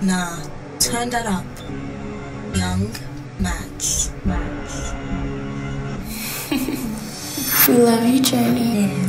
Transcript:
Nah, turn that up. Young Max. We love you, Journey. Yeah.